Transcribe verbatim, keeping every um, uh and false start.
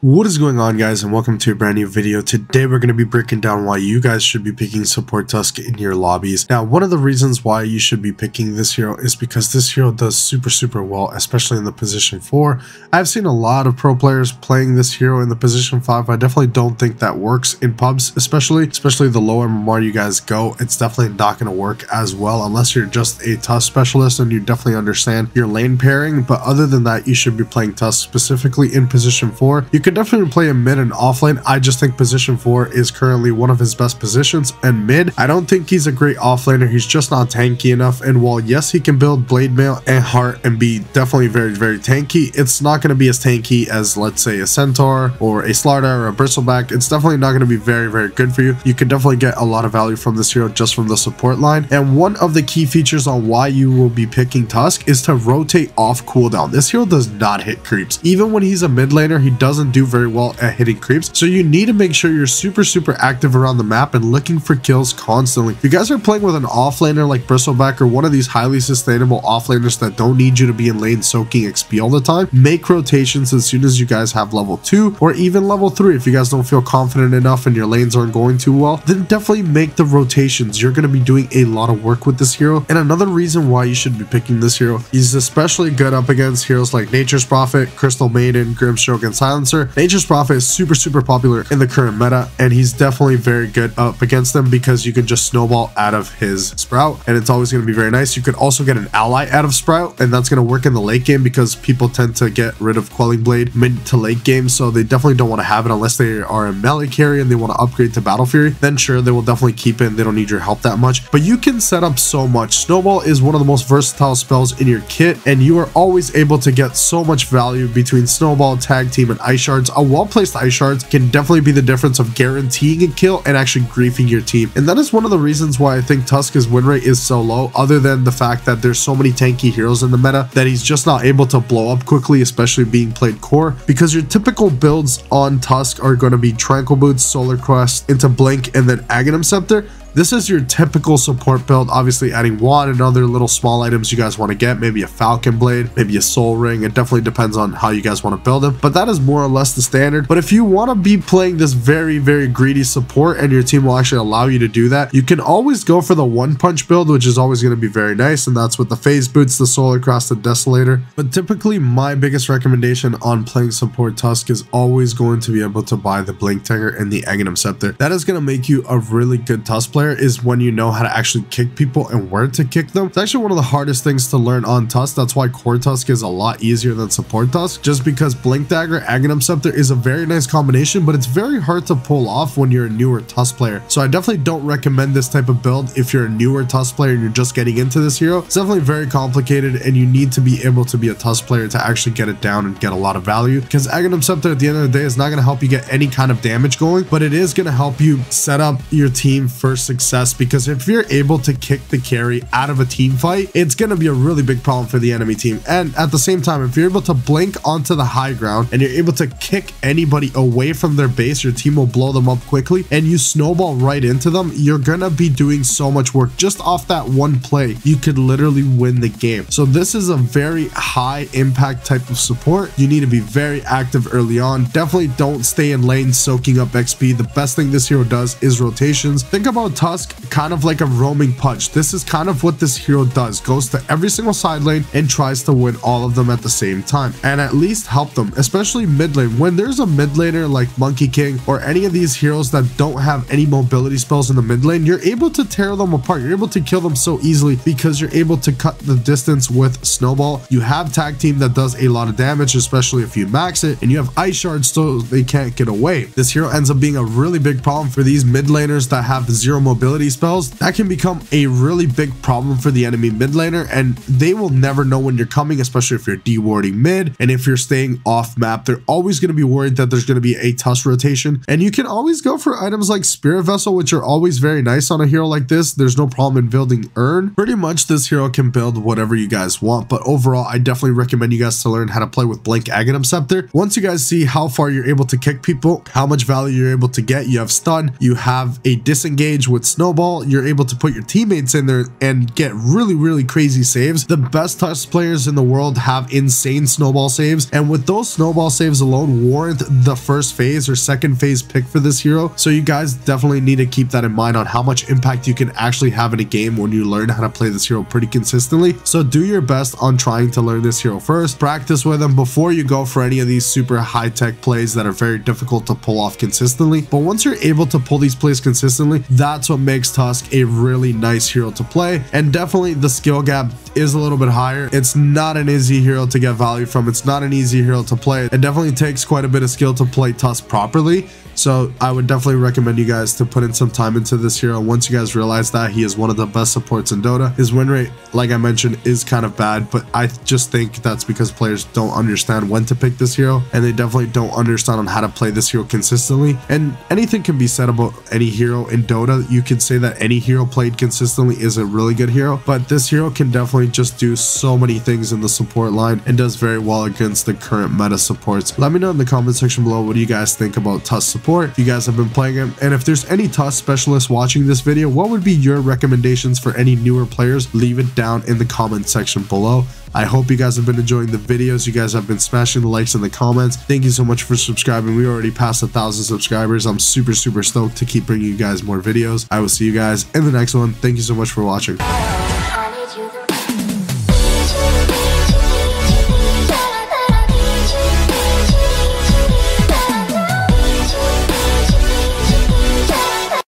What is going on, guys, and welcome to a brand new video. Today we're going to be breaking down why you guys should be picking support Tusk in your lobbies. Now, one of the reasons why you should be picking this hero is because this hero does super super well, especially in the position four. I've seen a lot of pro players playing this hero in the position five. I definitely don't think that works in pubs, especially especially the lower M M R you guys go. It's definitely not going to work as well unless you're just a Tusk specialist and you definitely understand your lane pairing. But other than that, you should be playing Tusk specifically in position four. You can Could definitely play him mid and off lane. I just think position four is currently one of his best positions, and mid, I don't think he's a great off laner. He's just not tanky enough, and while yes, he can build blade mail and heart and be definitely very very tanky, it's not going to be as tanky as, let's say, a Centaur or a Slardar or a Bristleback. It's definitely not going to be very very good for you. You can definitely get a lot of value from this hero just from the support line, and one of the key features on why you will be picking Tusk is to rotate off cooldown. This hero does not hit creeps. Even when he's a mid laner, he doesn't do very well at hitting creeps, so you need to make sure you're super super active around the map and looking for kills constantly. If you guys are playing with an offlaner like Bristleback or one of these highly sustainable offlaners that don't need you to be in lane soaking X P all the time, make rotations as soon as you guys have level two or even level three. If you guys don't feel confident enough and your lanes aren't going too well, then definitely make the rotations. You're going to be doing a lot of work with this hero. And another reason why you should be picking this hero, he's especially good up against heroes like Nature's Prophet, Crystal Maiden, Grimstroke, and Silencer. Nature's Prophet is super super popular in the current meta, and he's definitely very good up against them because you can just snowball out of his sprout, and it's always going to be very nice. You could also get an ally out of sprout, and that's going to work in the late game because people tend to get rid of Quelling Blade mid to late game, so they definitely don't want to have it unless they are a melee carry and they want to upgrade to Battle Fury. Then sure, they will definitely keep it and they don't need your help that much, but you can set up so much. Snowball is one of the most versatile spells in your kit, and you are always able to get so much value between Snowball, Tag Team, and Ice Shard. A well-placed Ice Shard can definitely be the difference of guaranteeing a kill and actually griefing your team. And that is one of the reasons why I think Tusk's win rate is so low, other than the fact that there's so many tanky heroes in the meta that he's just not able to blow up quickly, especially being played core, because your typical builds on Tusk are going to be Tranquil Boots, Solar Crest, into Blink, and then Aghanim Scepter. This is your typical support build, obviously adding wand and other little small items you guys want to get, maybe a Falcon Blade, maybe a Soul Ring. It definitely depends on how you guys want to build them, but that is more or less the standard. But if you want to be playing this very, very greedy support and your team will actually allow you to do that, you can always go for the one punch build, which is always going to be very nice, and that's with the Phase Boots, the Solar Crest, the Desolator. But typically, my biggest recommendation on playing support Tusk is always going to be able to buy the Blink Dagger and the Aghanim Scepter. That is going to make you a really good Tusk player, is when you know how to actually kick people and where to kick them. It's actually one of the hardest things to learn on Tusk. That's why core Tusk is a lot easier than support Tusk, just because Blink Dagger, Aghanim Scepter is a very nice combination, but it's very hard to pull off when you're a newer Tusk player. So I definitely don't recommend this type of build if you're a newer Tusk player and you're just getting into this hero. It's definitely very complicated, and you need to be able to be a Tusk player to actually get it down and get a lot of value, because Aghanim Scepter at the end of the day is not going to help you get any kind of damage going, but it is going to help you set up your team for success, because if you're able to kick the carry out of a team fight, it's going to be a really big problem for the enemy team. And at the same time, if you're able to blink onto the high ground and you're able to kick anybody away from their base, your team will blow them up quickly, and you snowball right into them, you're going to be doing so much work. Just off that one play, you could literally win the game. So this is a very high impact type of support. You need to be very active early on. Definitely don't stay in lane soaking up X P. The best thing this hero does is rotations. Think about Tusk kind of like a roaming punch. This is kind of what this hero does, goes to every single side lane and tries to win all of them at the same time, and at least help them, especially mid lane. When there's a mid laner like Monkey King or any of these heroes that don't have any mobility spells in the mid lane, you're able to tear them apart. You're able to kill them so easily because you're able to cut the distance with Snowball. You have Tag Team that does a lot of damage, especially if you max it, and you have Ice Shards so they can't get away. This hero ends up being a really big problem for these mid laners that have zero mobility spells. That can become a really big problem for the enemy mid laner, and they will never know when you're coming, especially if you're de-warding mid, and if you're staying off map, they're always going to be worried that there's going to be a Tusk rotation. And you can always go for items like Spirit Vessel, which are always very nice on a hero like this. There's no problem in building Urn. Pretty much this hero can build whatever you guys want, but overall, I definitely recommend you guys to learn how to play with Blink Aghanim Scepter. Once you guys see how far you're able to kick people, how much value you're able to get, you have stun, you have a disengage with with Snowball, you're able to put your teammates in there and get really, really crazy saves. The best Tusk players in the world have insane Snowball saves, and with those Snowball saves alone warrant the first phase or second phase pick for this hero. So you guys definitely need to keep that in mind on how much impact you can actually have in a game when you learn how to play this hero pretty consistently. So do your best on trying to learn this hero first. Practice with them before you go for any of these super high-tech plays that are very difficult to pull off consistently. But once you're able to pull these plays consistently, that's what makes Tusk a really nice hero to play. And definitely the skill gap is a little bit higher. It's not an easy hero to get value from. It's not an easy hero to play. It definitely takes quite a bit of skill to play Tusk properly. So I would definitely recommend you guys to put in some time into this hero. Once you guys realize that he is one of the best supports in Dota. His win rate, like I mentioned, is kind of bad, but I just think that's because players don't understand when to pick this hero, and they definitely don't understand on how to play this hero consistently. And anything can be said about any hero in Dota. You can say that any hero played consistently is a really good hero, but this hero can definitely just do so many things in the support line and does very well against the current meta supports. Let me know in the comment section below, what do you guys think about Tusk support? If you guys have been playing him, and if there's any Tusk specialists watching this video, what would be your recommendations for any newer players? Leave it down in the comment section below. I hope you guys have been enjoying the videos. You guys have been smashing the likes in the comments. Thank you so much for subscribing. We already passed a thousand subscribers. I'm super super stoked to keep bringing you guys more videos. I will see you guys in the next one. Thank you so much for watching.